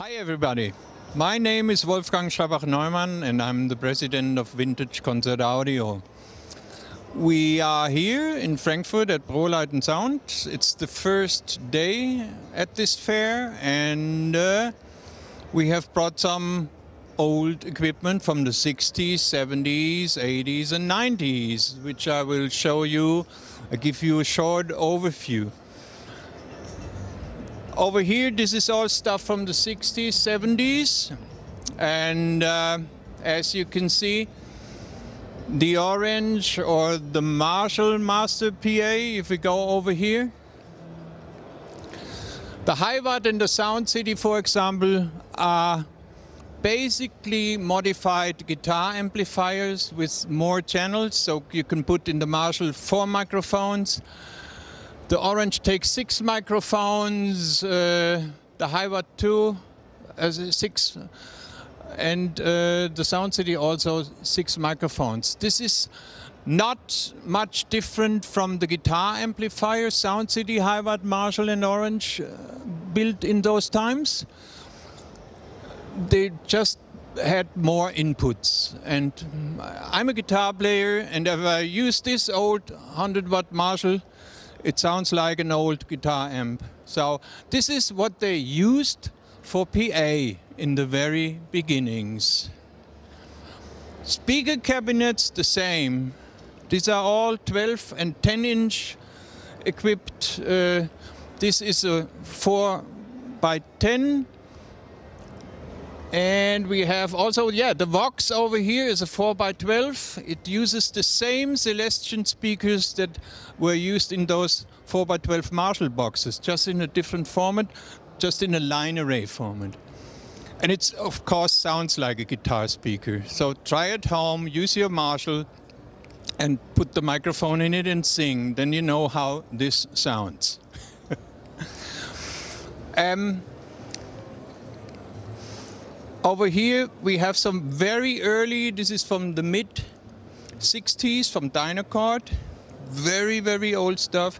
Hi everybody, my name is Wolfgang Neumann and I'm the president of Vintage Concert Audio. We are here in Frankfurt at Prolight + Sound. It's the first day at this fair and we have brought some old equipment from the 60s, 70s, 80s and 90s, which I will show you, I'll give you a short overview. Over here, this is all stuff from the 60s, 70s, and as you can see, the Orange or the Marshall Master PA, if we go over here. The Hiwatt and the Sound City, for example, are basically modified guitar amplifiers with more channels, so you can put in the Marshall 4 microphones. The Orange takes 6 microphones, the Hiwatt 2 as 6, and the Sound City also 6 microphones. This is not much different from the guitar amplifier Sound City, Hiwatt, Marshall and Orange built in those times. They just had more inputs, and I'm a guitar player, and if I use this old 100 watt Marshall, it sounds like an old guitar amp. So this is what they used for PA in the very beginnings. Speaker cabinets the same. These are all 12 and 10 inch equipped. This is a 4x10. And we have also, the Vox over here is a 4x12. It uses the same Celestion speakers that were used in those 4x12 Marshall boxes, just in a different format, just in a line array format. And it, of course, sounds like a guitar speaker. So try at home, use your Marshall, and put the microphone in it and sing. Then you know how this sounds. Over here we have some very early, this is from the mid 60s from Dynacord, very old stuff.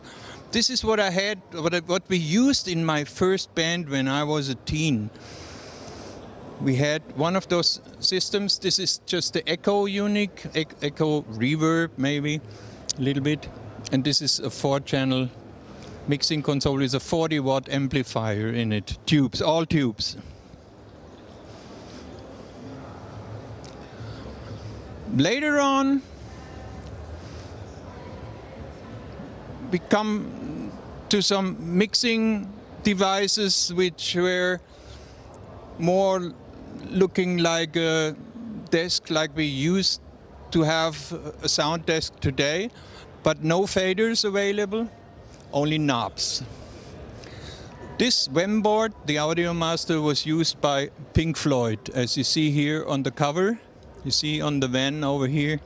This is what I had, what we used in my first band when I was a teen. We had one of those systems. This is just the echo unique, echo reverb maybe a little bit, and this is a 4-channel mixing console with a 40 watt amplifier in it, tubes, all tubes. Later on, we come to some mixing devices which were more looking like a desk, like we used to have a sound desk today, but no faders available, only knobs. This WEM board, the Audio Master, was used by Pink Floyd, as you see here on the cover. You see on the van over here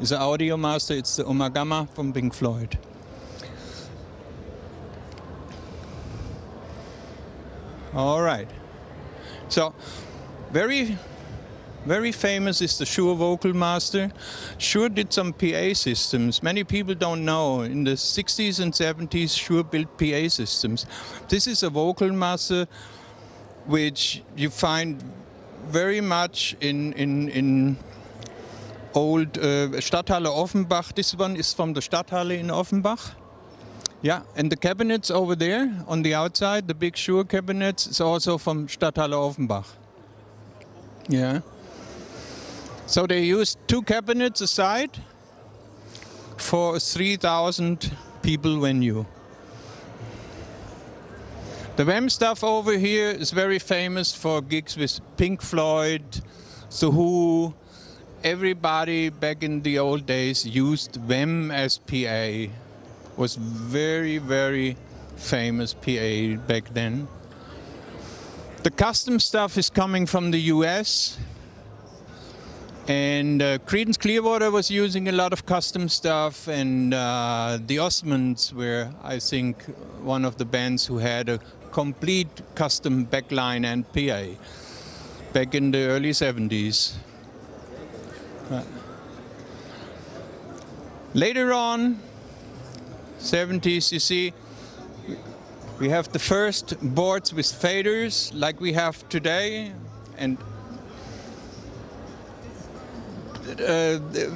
is the Audio Master, it's the Omagama from Pink Floyd. All right. So, very famous is the Shure Vocal Master. Shure did some PA systems. Many people don't know. In the 60s and 70s, Shure built PA systems. This is a Vocal Master which you find very much in old Stadthalle Offenbach. This one is from the Stadthalle in Offenbach. Yeah, and the cabinets over there on the outside, the big Shure cabinets, is also from Stadthalle Offenbach. Yeah. So they used 2 cabinets aside for a 3,000 people venue. The WEM stuff over here is very famous for gigs with Pink Floyd, The Who. Everybody back in the old days used WEM as PA. Was very famous PA back then. The custom stuff is coming from the US. And Creedence Clearwater was using a lot of custom stuff, and the Osmonds were, I think, one of the bands who had a complete custom backline and PA back in the early 70s. Later on, 70s, you see, We have the first boards with faders like we have today, and the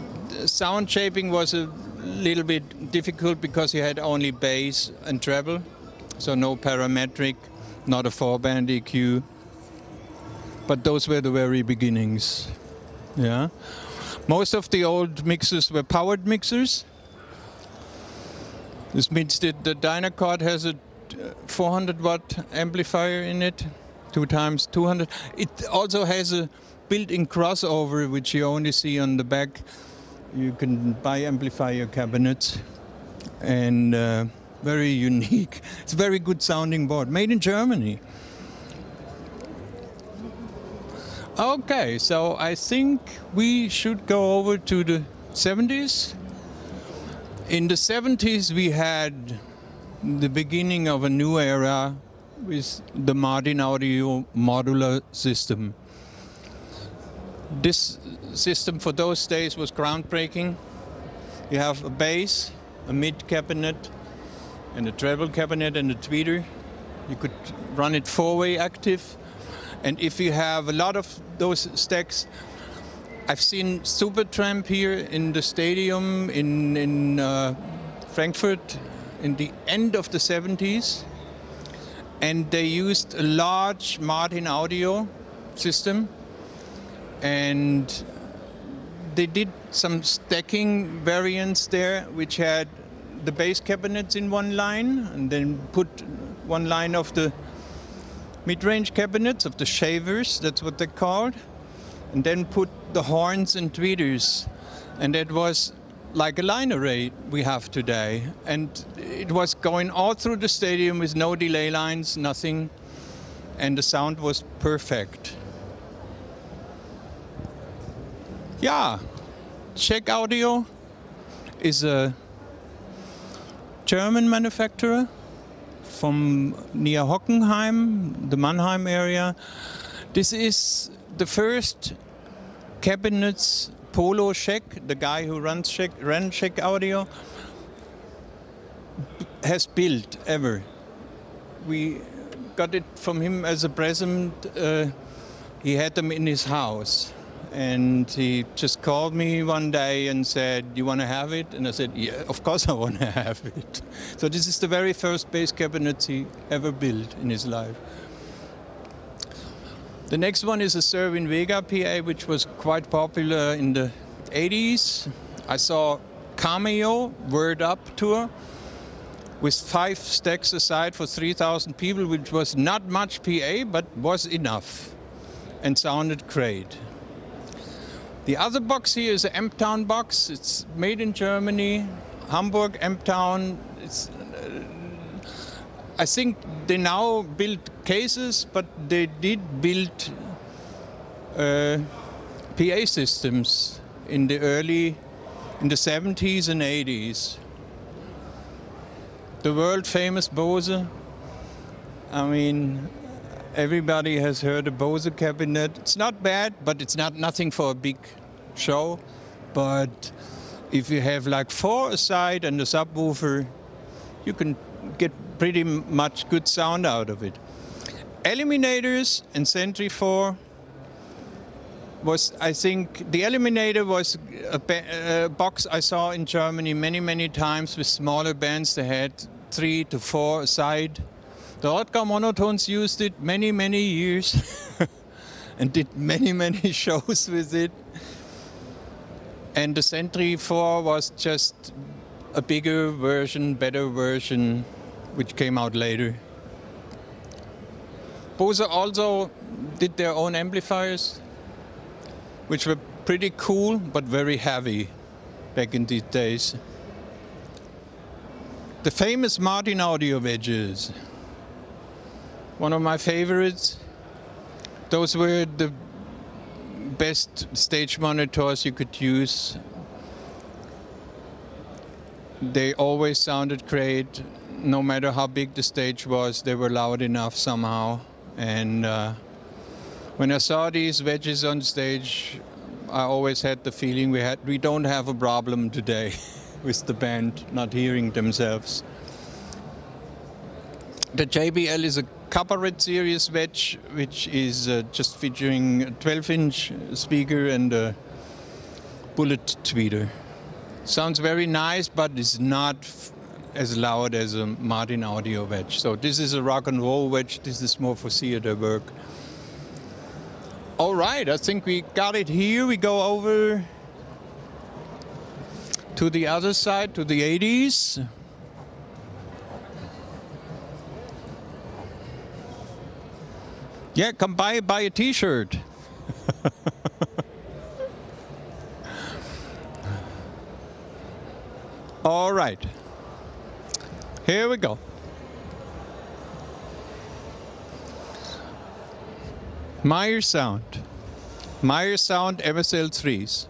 sound shaping was a little bit difficult because you had only bass and treble, so no parametric, not a 4-band EQ. But those were the very beginnings. Yeah, most of the old mixers were powered mixers. This means that the Dynacord has a 400-watt amplifier in it, 2 times 200. It also has a built-in crossover, which you only see on the back. You can buy amplifier cabinets, and very unique. It's a very good sounding board, made in Germany. Okay, so I think we should go over to the 70s. In the 70s we had the beginning of a new era with the Martin Audio modular system. This system for those days was groundbreaking. You have a bass, a mid cabinet, and a treble cabinet and a tweeter. You could run it 4-way active. And if you have a lot of those stacks, I've seen Supertramp here in the stadium in Frankfurt in the end of the 70s. And they used a large Martin Audio system. And they did some stacking variants there, which had the bass cabinets in one line, and then put one line of the mid-range cabinets, of the shavers, that's what they're called, and then put the horns and tweeters. And it was like a line array we have today. And it was going all through the stadium with no delay lines, nothing, and the sound was perfect. Yeah, Scheck Audio is a German manufacturer from near Hockenheim, the Mannheim area. This is the first cabinets Polo Scheck, the guy who runs Scheck Audio, has built ever. We got it from him as a present. He had them in his house. And he just called me one day and said, "You want to have it?" And I said, "Yeah, of course I want to have it." So this is the very first bass cabinet he ever built in his life. The next one is a Servin Vega PA, which was quite popular in the 80s. I saw Cameo Word Up tour with 5 stacks aside for 3,000 people, which was not much PA, but was enough and sounded great. The other box here is an Amptown box. It's made in Germany, Hamburg, Amptown. I think they now build cases, but they did build PA systems in the 70s and 80s. The world famous Bose. I mean, everybody has heard of Bose cabinet. It's not bad, but it's nothing for a big show. But if you have like 4 aside and a subwoofer, you can get pretty much good sound out of it. Eliminators and Sentry IV was, I think, the Eliminator was a box I saw in Germany many, many times with smaller bands. They had 3 to 4 aside. The Rottgau Monotones used it many, many years and did many, many shows with it. And the Sentry IV was just a bigger version, better version, which came out later. Bose also did their own amplifiers, which were pretty cool, but very heavy back in these days. The famous Martin Audio wedges. One of my favorites. Those were the best stage monitors you could use. They always sounded great, no matter how big the stage was. They were loud enough somehow. And when I saw these wedges on stage, I always had the feeling we don't have a problem today with the band not hearing themselves. The JBL is a Cabaret series wedge, which is just featuring a 12-inch speaker and a bullet tweeter. Sounds very nice, but it's not as loud as a Martin Audio wedge. So this is a rock and roll wedge. This is more for theater work. All right, I think we got it here. We go over to the other side, to the 80s. Yeah, come buy a t-shirt. All right. Here we go. Meyer Sound. Meyer Sound MSL3s.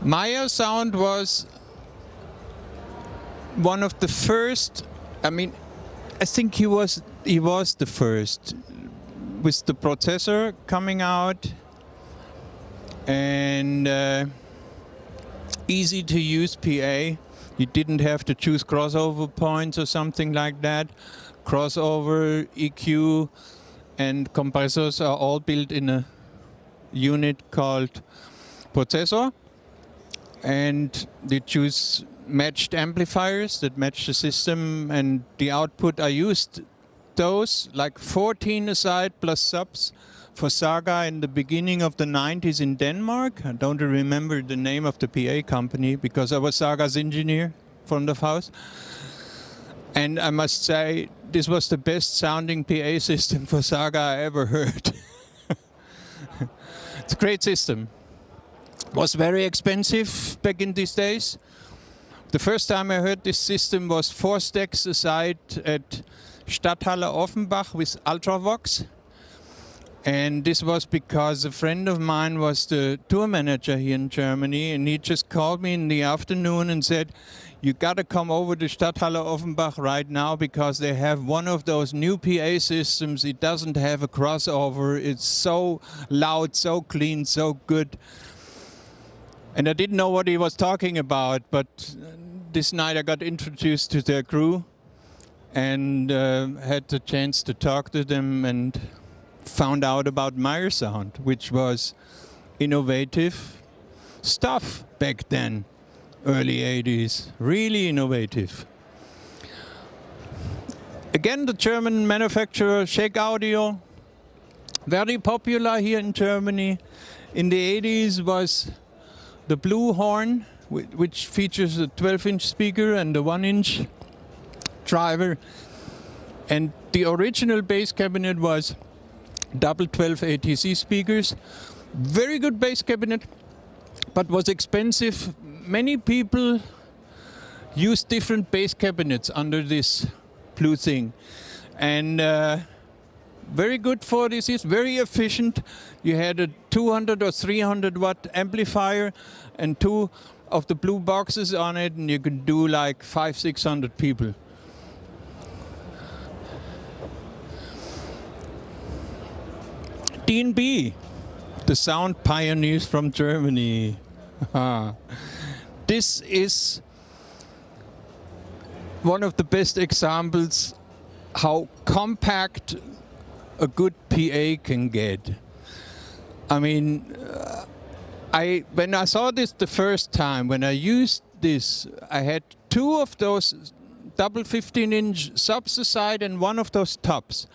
Meyer Sound was one of the first, I think he was the first with the processor coming out, and easy to use PA. You didn't have to choose crossover points or something like that. Crossover, EQ, and compressors are all built in a unit called processor. And you choose matched amplifiers that match the system, and the output I used those, like 14 aside plus subs for Saga in the beginning of the 90s in Denmark. I don't remember the name of the PA company because I was Saga's engineer, front of house. And I must say, this was the best sounding PA system for Saga I ever heard. It's a great system. Was very expensive back in these days. The first time I heard this system was 4 stacks aside at Stadthalle Offenbach with Ultravox. And this was because a friend of mine was the tour manager here in Germany, and he just called me in the afternoon and said, you gotta come over to Stadthalle Offenbach right now because they have one of those new PA systems. It doesn't have a crossover. It's so loud, so clean, so good. And I didn't know what he was talking about, but this night I got introduced to their crew and had the chance to talk to them and found out about Meyer Sound, which was innovative stuff back then, early 80s, really innovative. Again, the German manufacturer Scheck Audio, very popular here in Germany. In the 80s was the Blue Horn, which features a 12-inch speaker and a 1-inch driver. And the original bass cabinet was double 12 ATC speakers. Very good bass cabinet, but was expensive. Many people used different bass cabinets under this blue thing. And very good for this, is very efficient. You had a 200 or 300 watt amplifier and 2 of the blue boxes on it, and you could do like 500-600 people. D&B, the sound pioneers from Germany. This is one of the best examples how compact a good PA can get. When I saw this the first time, when I used this, I had 2 of those double 15-inch subs aside and 1 of those tops.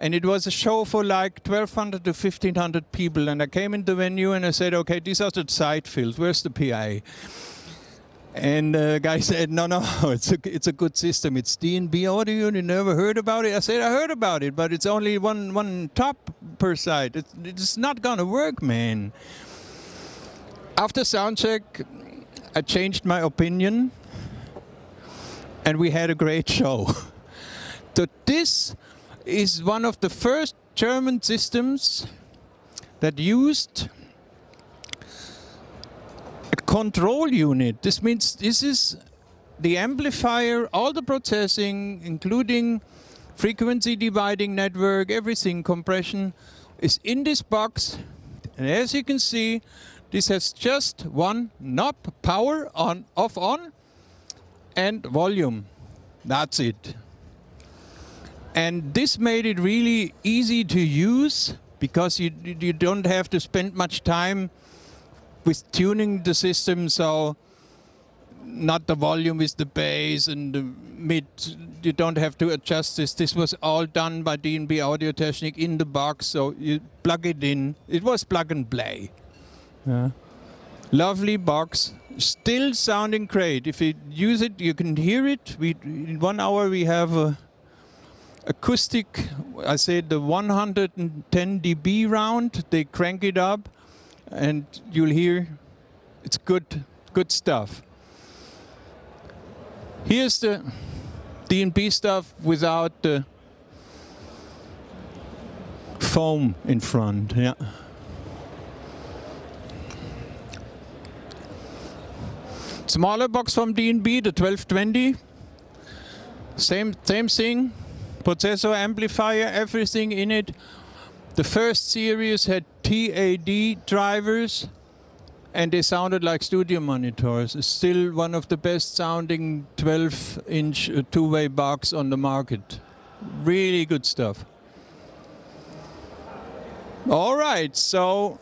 And it was a show for like 1,200 to 1,500 people. And I came in the venue and I said, okay, these are the side fields, where's the PA? And the guy said, no, it's a good system. It's D&B Audio, and you never heard about it? I said, I heard about it, but it's only one top per side. It's not gonna work, man. After soundcheck, I changed my opinion, and we had a great show. So this is one of the first German systems that used control unit. This means this is the amplifier, all the processing, including frequency dividing network, everything, compression, is in this box. And as you can see, this has just one knob, power on, off, on, and volume. That's it. And this made it really easy to use, because you don't have to spend much time with tuning the system. So not the volume is the bass and the mid, you don't have to adjust this. This was all done by D&B Audiotechnik in the box, so you plug it in. It was plug and play. Yeah. Lovely box, still sounding great. If you use it, you can hear it. In 1 hour we have a acoustic, I said the 110 dB round. They crank it up and you'll hear it's good stuff. Here's the D&B stuff without the foam in front. Yeah. Smaller box from D&B, the 1220. Same thing. Processor, amplifier, everything in it. The first series had TAD drivers, and they sounded like studio monitors. It's still one of the best sounding 12-inch two-way box on the market. Really good stuff. All right, so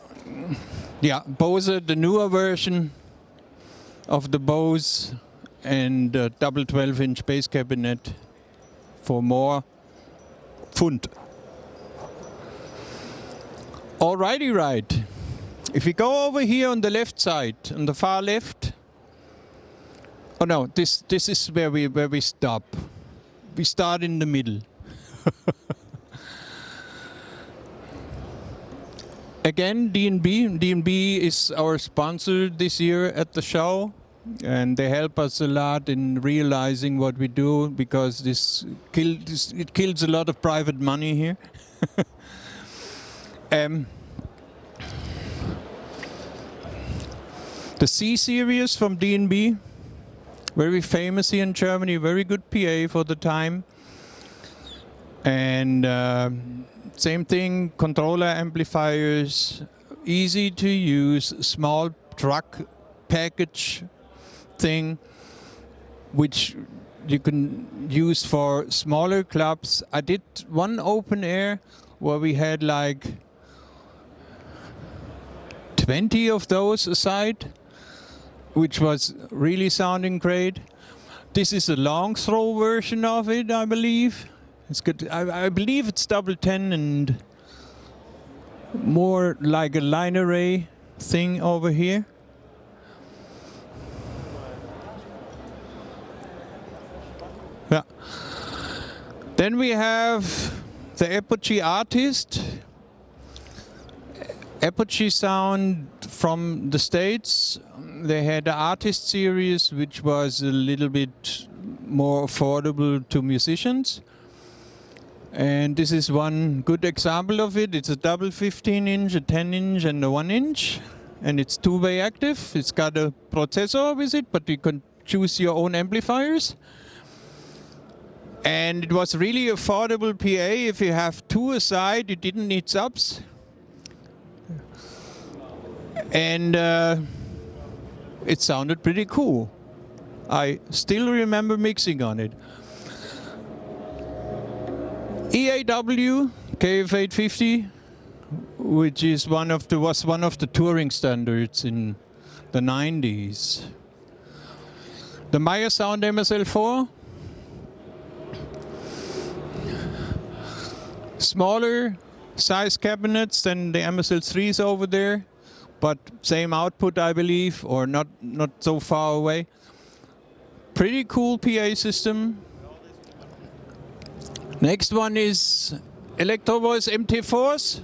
yeah, Bose, the newer version of the Bose, and a double 12-inch bass cabinet for more Pfund. Alrighty, right. If we go over here on the left side, on the far left. Oh no, this is where we stop. We start in the middle. Again, D&B. D&B is our sponsor this year at the show, and they help us a lot in realizing what we do, because it kills a lot of private money here. The C series from D&B, very famous here in Germany, very good PA for the time. And same thing, controller amplifiers, easy to use, small truck package thing, which you can use for smaller clubs. I did one open air where we had like 20 of those aside, which was really sounding great. This is a long throw version of it, I believe. It's good. I believe it's double 10 and more like a line array thing over here. Yeah. Then we have the Apogee Artist. Apogee Sound from the States. They had the Artist series, which was a little bit more affordable to musicians. And this is one good example of it. It's a double 15-inch, a 10-inch, and a 1-inch. And it's two-way active. It's got a processor with it, but you can choose your own amplifiers. And it was really affordable PA. If you have two aside, you didn't need subs. And it sounded pretty cool. I still remember mixing on it. EAW KF850, which is was one of the touring standards in the 90s. The Meyer Sound MSL4. Smaller size cabinets than the MSL3s over there, but same output, I believe, or not so far away. Pretty cool PA system. Next one is Electrovoice MT4s.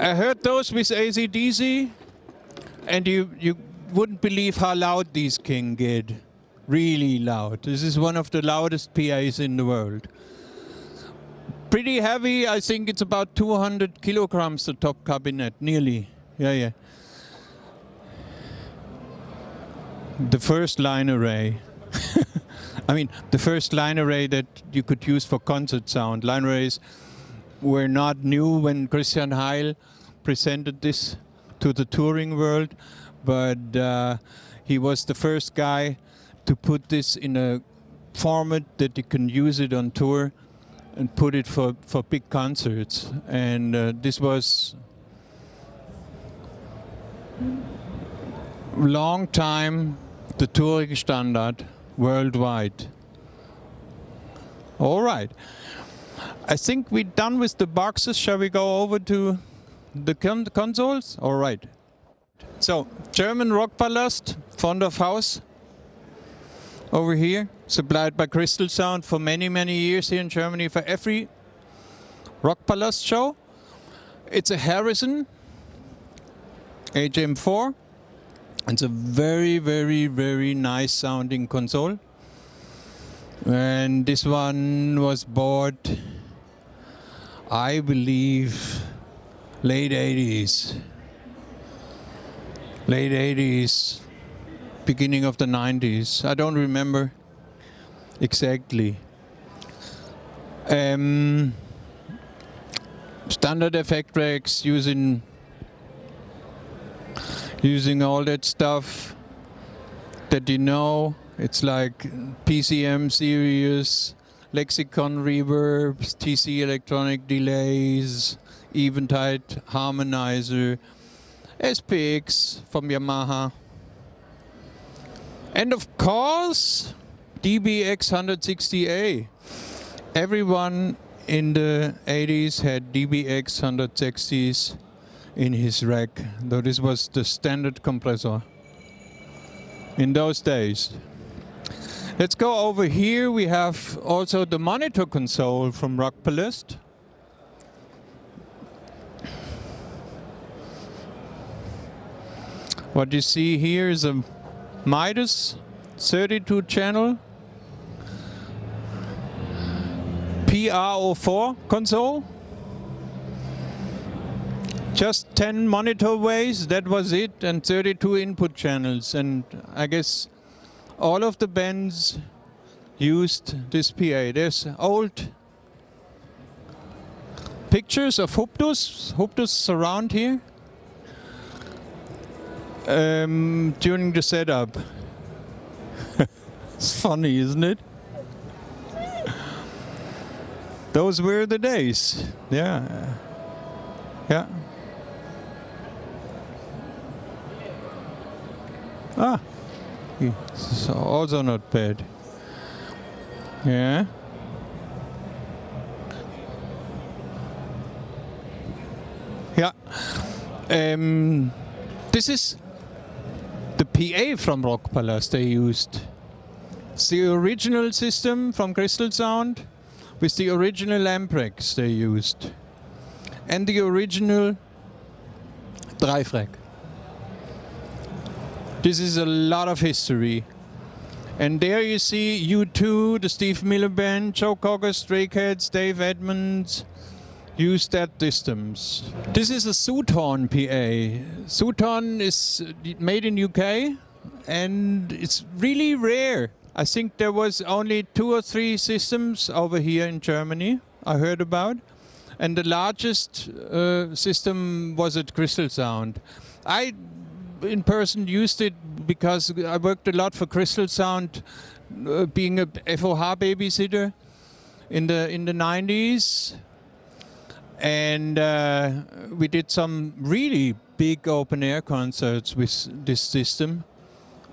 I heard those with AC/DC, and you wouldn't believe how loud these can get. Really loud. This is one of the loudest PAs in the world. Pretty heavy. I think it's about 200 kilograms, the top cabinet, nearly. Yeah, yeah. The first line array. I mean, the first line array that you could use for concert sound. Line arrays were not new when Christian Heil presented this to the touring world, but he was the first guy to put this in a format that you can use it on tour and put it for big concerts. And this was a long time the touring standard worldwide. All right. I think we're done with the boxes. Shall we go over to the consoles? All right. So, German Rockpalast, front of house, over here, supplied by Crystal Sound for many, many years here in Germany for every Rockpalast show. It's a Harrison HM4. It's a very, very, very nice sounding console. And this one was bought, I believe, late 80s. Late 80s, beginning of the 90s. I don't remember exactly. Standard effect racks using all that stuff that you know. It's like PCM series, Lexicon reverbs, TC electronic delays, Eventide Harmonizer, SPX from Yamaha, and of course DBX 160A. Everyone in the 80s had DBX 160s in his rack, though this was the standard compressor in those days. Let's go over here. We have also the monitor console from Rockpalast. What you see here is a Midas 32 channel PR04 console. Just 10 monitor ways, that was it, and 32 input channels. And I guess all of the bands used this PA. There's old pictures of Huptus surround here. During the setup. It's funny, isn't it? Those were the days. Yeah. Yeah. Ah. It's also not bad. Yeah. Yeah. This is the PA from Rockpalast they used. It's the original system from Crystal Sound with the original amp racks they used. And the original drive rack. This is a lot of history. And there you see U2, the Steve Miller Band, Joe Cocker, Stray Cats, Dave Edmunds, used that systems. This is a Souton PA. Souton is made in UK and it's really rare. I think there was only 2 or 3 systems over here in Germany I heard about. And the largest system was at Crystal Sound. I in person used it because I worked a lot for Crystal Sound, being a FOH babysitter in the 90s. And we did some really big open-air concerts with this system,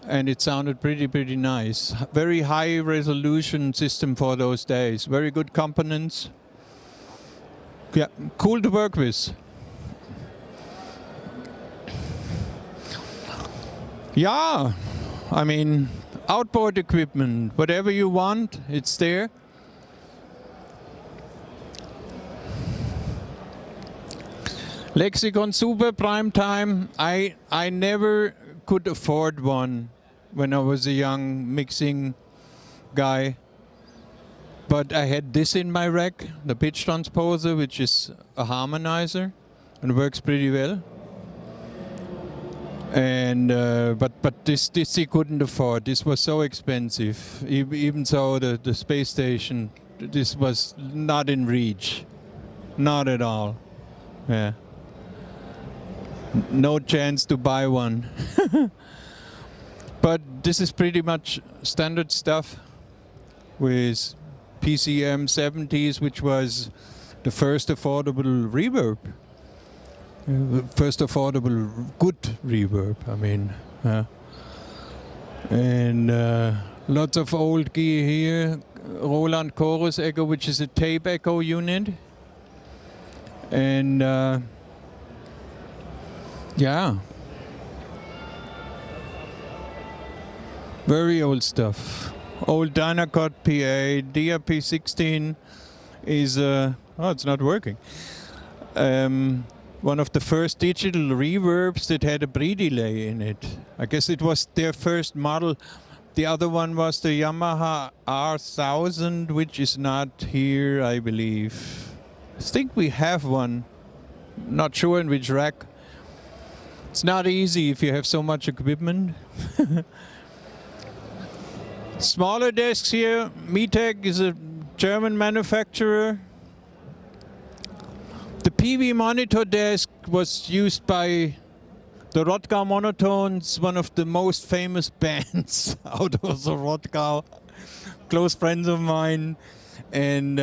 and it sounded pretty nice. Very high resolution system for those days. Very good components. Yeah, cool to work with. Yeah, I mean, outboard equipment, whatever you want, it's there. Lexicon Super Prime Time. I never could afford one when I was a young mixing guy. But I had this in my rack, the pitch transposer, which is a harmonizer and works pretty well. And but this he couldn't afford. This was so expensive. Even so, the space station, this was not in reach, not at all. Yeah. No chance to buy one. But this is pretty much standard stuff with PCM 70s, which was the first affordable reverb, first affordable good reverb, I mean. And lots of old gear here, Roland Chorus Echo, which is a tape echo unit. And yeah, very old stuff. Old Dynacord PA, DRP16 is, oh, it's not working. One of the first digital reverbs that had a pre-delay in it. I guess it was their first model. The other one was the Yamaha R1000, which is not here, I believe. I think we have one. Not sure in which rack. It's not easy if you have so much equipment. Smaller desks here. Metec is a German manufacturer. The PV monitor desk was used by the Rodgau Monotones, one of the most famous bands out of the Rodgau, close friends of mine. And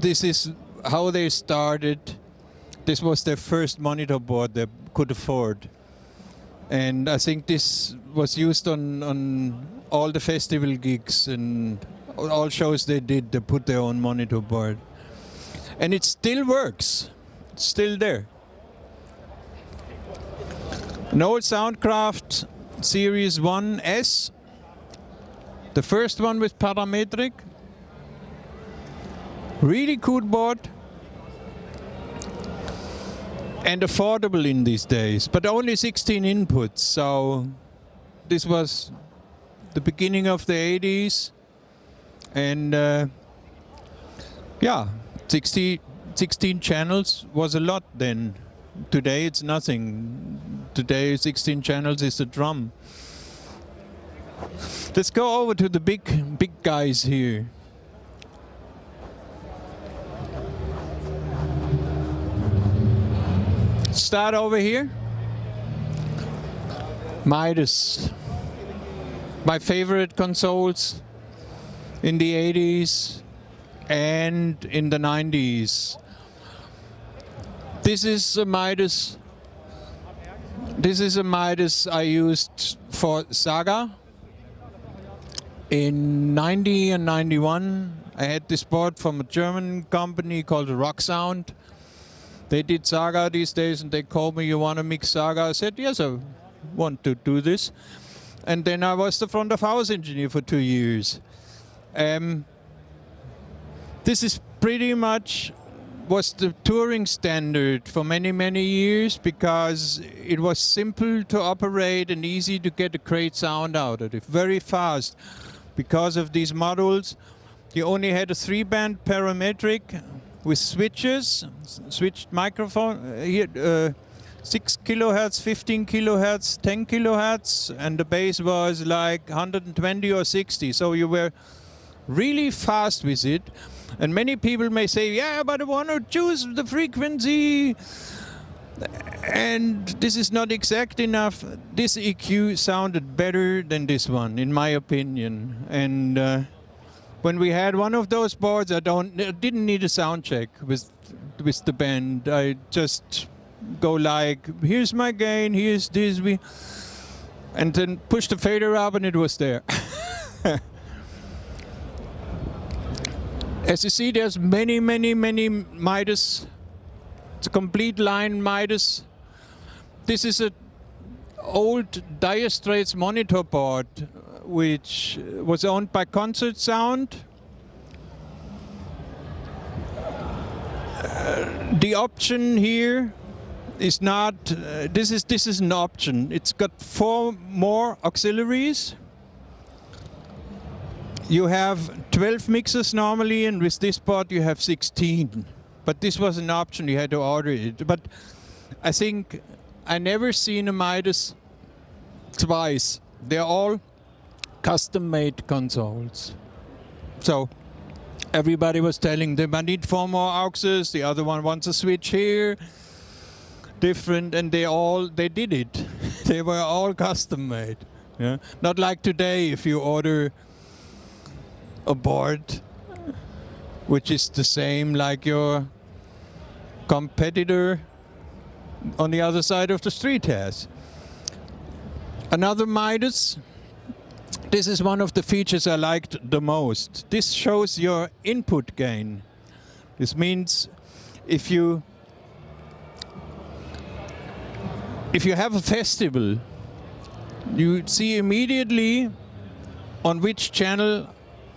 this is how they started. This was their first monitor board they could afford. And I think this was used on all the festival gigs and all shows they did. They put their own monitor board. And it still works. It's still there. An old Soundcraft Series 1S. The first one with parametric. Really cool board. And affordable in these days. But only 16 inputs. So this was the beginning of the 80s. And yeah. 16 channels was a lot then. Today it's nothing. Today 16 channels is the drum. Let's go over to the big guys here. Start over here. Midas. My favorite consoles in the 80s. And in the 90s. This is a Midas. This is a Midas I used for Saga. In 90 and 91, I had this board from a German company called Rock Sound. They did Saga these days, and they called me, "You want to mix Saga?" I said, "Yes, I want to do this." And then I was the front of house engineer for 2 years. This is pretty much was the touring standard for many, many years because it was simple to operate and easy to get a great sound out of it. Very fast. Because of these models, you only had a 3-band parametric with switches, switched microphone, 6 kilohertz, 15 kilohertz, 10 kilohertz, and the bass was like 120 or 60. So you were really fast with it. And many people may say, "Yeah, but I want to choose the frequency, and this is not exact enough." This EQ sounded better than this one, in my opinion. And when we had one of those boards, I didn't need a sound check with the band. I just go like, "Here's my gain, here's this," and then push the fader up, and it was there. As you see, there's many, many, many Midas. It's a complete line Midas. This is an old Dire Straits monitor board, which was owned by Concert Sound. The option here is not. This is an option. It's got 4 more auxiliaries. You have 12 mixers normally, and with this board you have 16. But this was an option, you had to order it. But I think I never seen a Midas twice. They're all custom-made consoles. So everybody was telling them, "I need 4 more auxes, the other one wants a switch here, different," and they did it. They were all custom-made. Yeah? Not like today, if you order a board which is the same like your competitor on the other side of the street has. Another Midas. This is one of the features I liked the most. This shows your input gain. This means if you have a festival, you see immediately on which channel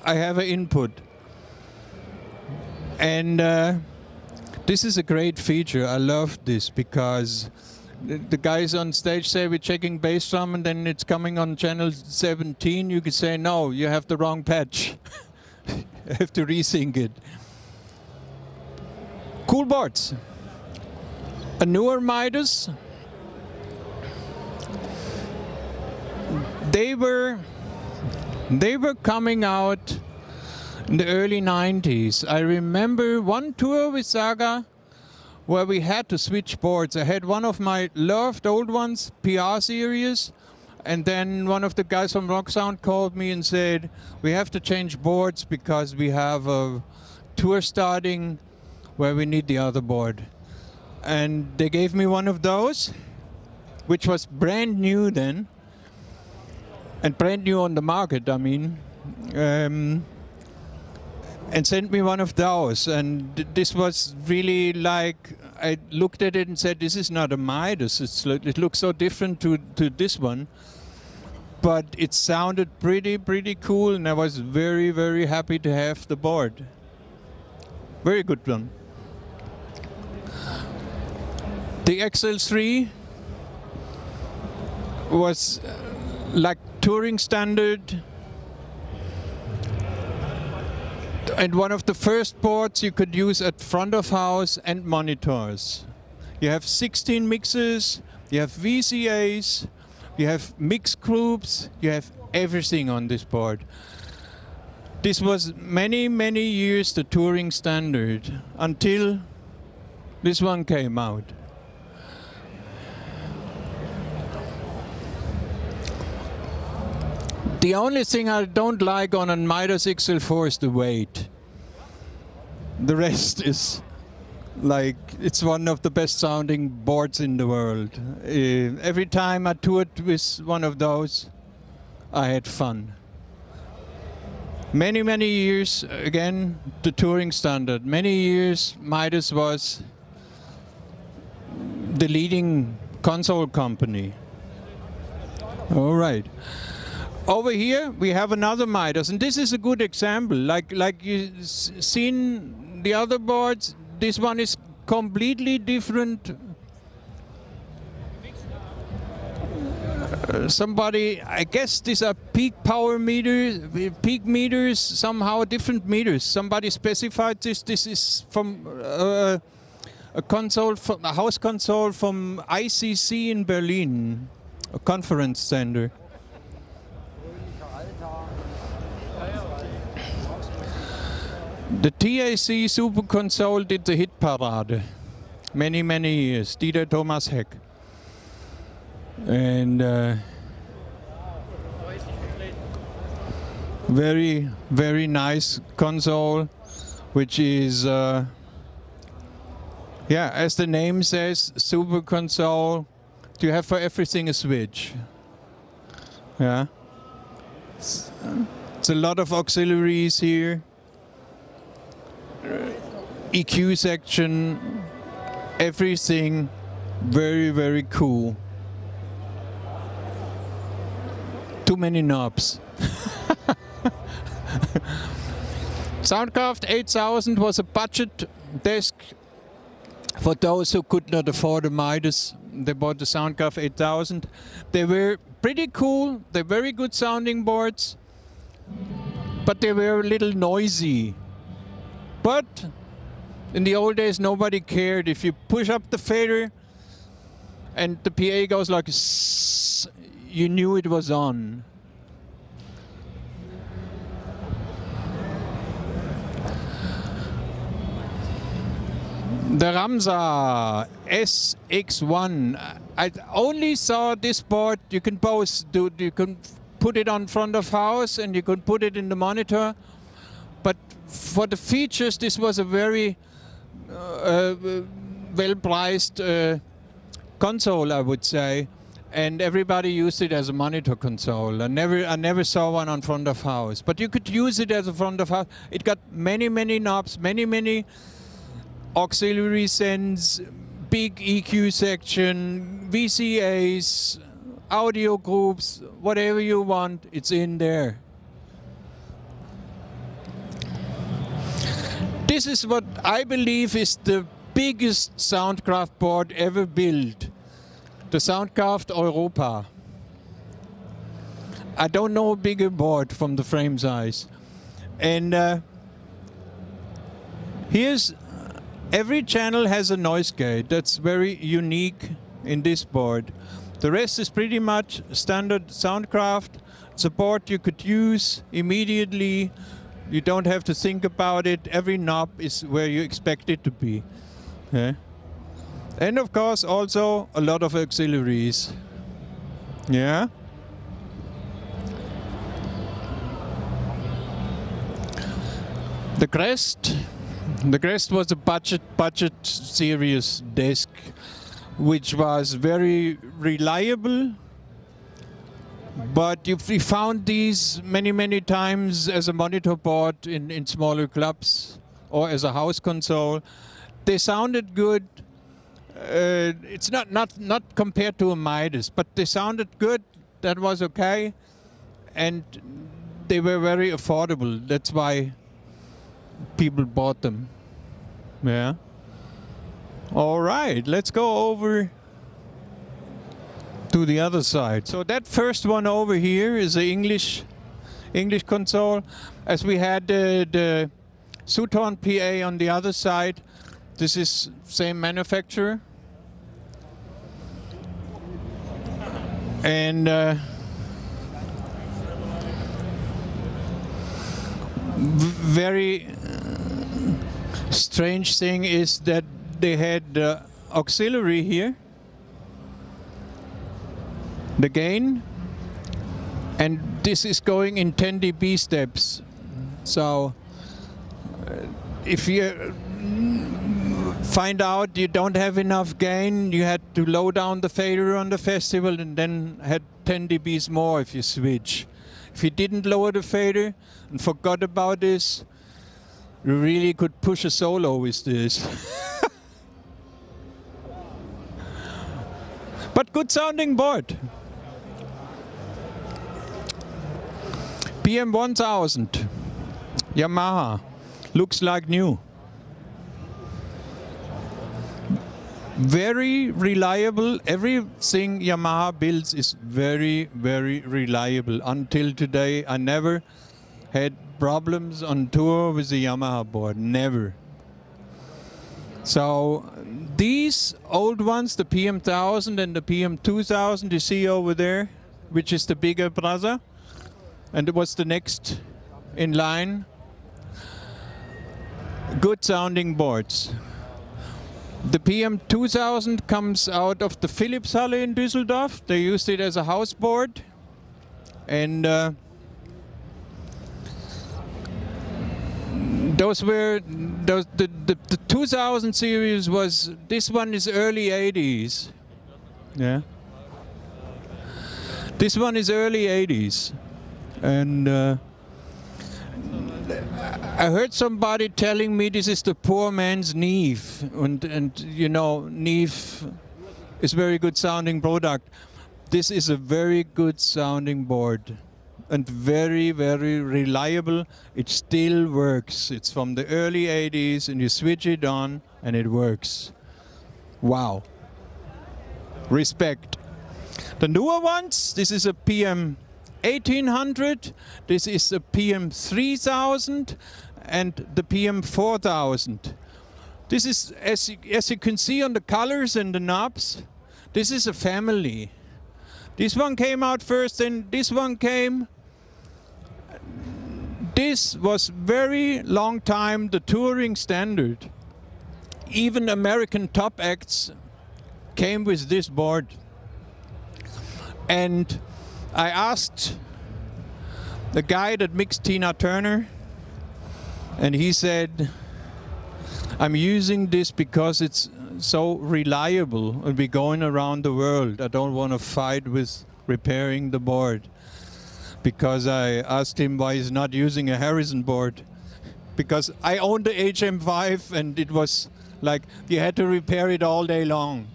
I have an input. And this is a great feature. I love this because the guys on stage say we're checking bass drum and then it's coming on channel 17. You can say, no, you have the wrong patch. You have to resync it. Cool boards. A newer Midas. They were coming out in the early 90s. I remember one tour with Saga where we had to switch boards. I had one of my loved old ones, PR series, and then one of the guys from Rock Sound called me and said, we have to change boards because we have a tour starting where we need the other board. And they gave me one of those, which was brand new then, and brand new on the market, I mean, and sent me one of those. And this was really like, I looked at it and said, this is not a Midas. It looks so different to this one. But it sounded pretty cool, and I was very, very happy to have the board. Very good one. The XL3 was like touring standard. And one of the first boards you could use at front of house and monitors. You have 16 mixers, you have VCAs, you have mix groups, you have everything on this board. This was many, many years the touring standard until this one came out. The only thing I don't like on a Midas XL4 is the weight. The rest is like, it's one of the best sounding boards in the world. Every time I toured with one of those, I had fun. Many, many years, again, the touring standard. Many years, Midas was the leading console company. All right. Over here, we have another Midas, and this is a good example. Like you've seen the other boards, this one is completely different. Somebody, I guess these are peak power meters, peak meters, somehow different meters. Somebody specified this. This is from a console, from a house console from ICC in Berlin, a conference center. The TAC Super Console did the hit parade many, many years. Dieter Thomas Heck. And very, very nice console, which is, yeah, as the name says, Super Console. You have for everything a switch. Yeah. It's a lot of auxiliaries here. EQ section, everything very, very cool. Too many knobs. Soundcraft 8000 was a budget desk for those who could not afford a Midas. They bought the Soundcraft 8000. They were pretty cool, they're very good sounding boards, but they were a little noisy. But in the old days, nobody cared. If you push up the fader and the PA goes like "Sss," you knew it was on. The Ramza SX1. I only saw this board. You can both do. You can put it on front of house and you can put it in the monitor. for the features, this was a very well-priced console, I would say, and everybody used it as a monitor console. I never saw one on front of house, but you could use it as a front of house. It got many knobs, many auxiliary sends, big EQ section, VCAs, audio groups, whatever you want, it's in there. This is what I believe is the biggest Soundcraft board ever built. The Soundcraft Europa. I don't know a bigger board from the frame size. And here's, every channel has a noise gate. That's very unique in this board. The rest is pretty much standard Soundcraft. It's a board you could use immediately. You don't have to think about it. Every knob is where you expect it to be. Yeah. And of course, also a lot of auxiliaries. Yeah. The crest was a budget serious desk, which was very reliable. But we found these many times as a monitor board in smaller clubs or as a house console. They sounded good. It's not compared to a Midas, but they sounded good. That was okay, and they were very affordable. That's why people bought them. Yeah. All right, let's go over to the other side. So that first one over here is the English console. As we had the Suton PA on the other side, this is same manufacturer. And very strange thing is that they had auxiliary here, the gain, and this is going in 10 dB steps. So if you find out you don't have enough gain, you had to low down the fader on the festival and then had 10 dBs more if you switch. If you didn't lower the fader and forgot about this, you really could push a solo with this. But good sounding board. PM1000, Yamaha, looks like new. Very reliable. Everything Yamaha builds is very reliable. Until today, I never had problems on tour with the Yamaha board, never. So these old ones, the PM1000 and the PM2000 you see over there, which is the bigger brother, and it was the next in line. Good sounding boards. The PM2000 comes out of the Philipshalle in Düsseldorf. They used it as a house board. And those were, the 2000 series was, this one is early 80s. Yeah. This one is early 80s. And I heard somebody telling me this is the poor man's Neve, and you know, Neve is very good sounding product. This is a very good sounding board and very reliable. It still works. It's from the early 80s and you switch it on and it works. Wow. Respect. The newer ones, this is a PM 1800, this is the PM 3000 and the PM 4000. This is, as you can see on the colors and the knobs, this is a family. This one came out first, then this one came. This was very long time the touring standard. Even American top acts came with this board. And I asked the guy that mixed Tina Turner And he said, I'm using this because it's so reliable and we're going around the world. I don't want to fight with repairing the board. Because I asked him why he's not using a Harrison board. Because I owned the HM5 and it was like you had to repair it all day long.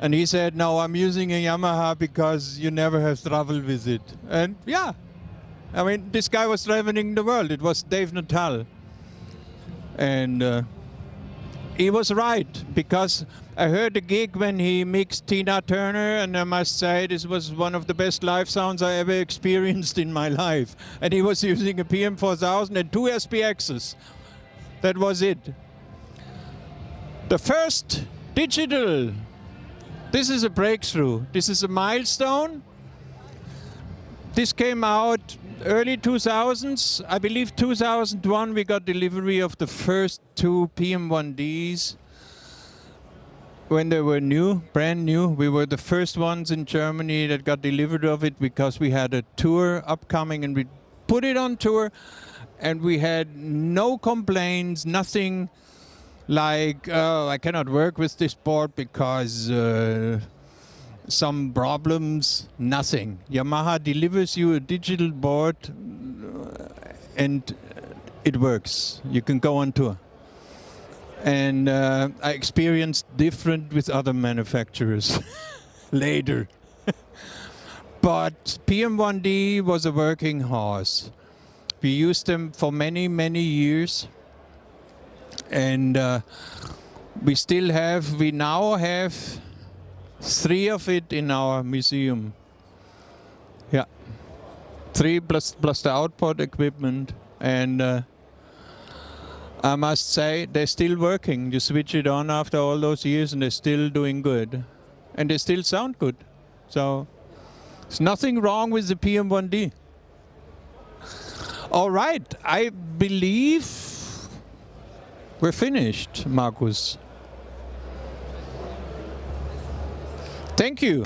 And he said, no, I'm using a Yamaha because you never have trouble with it. And yeah, I mean, this guy was traveling the world. It was Dave Natal. And he was right, because I heard a gig when he mixed Tina Turner, and I must say this was one of the best live sounds I ever experienced in my life. And he was using a PM4000 and two SPXs. That was it. The first digital. This is a breakthrough. This is a milestone. This came out early 2000s. I believe 2001 we got delivery of the first two PM1Ds. When they were new, brand new, we were the first ones in Germany that got delivered of it, because we had a tour upcoming and we put it on tour and we had no complaints, nothing like, oh, I cannot work with this board because some problems, nothing. Yamaha delivers you a digital board and it works. You can go on tour. And I experienced different with other manufacturers later. But PM1D was a working horse. We used them for many, many years. And we now have three of it in our museum. Yeah, three plus the output equipment. And I must say, they're still working. You switch it on after all those years and they're still doing good. And they still sound good. So, there's nothing wrong with the PM1D. All right, I believe we're finished, Markus. Thank you.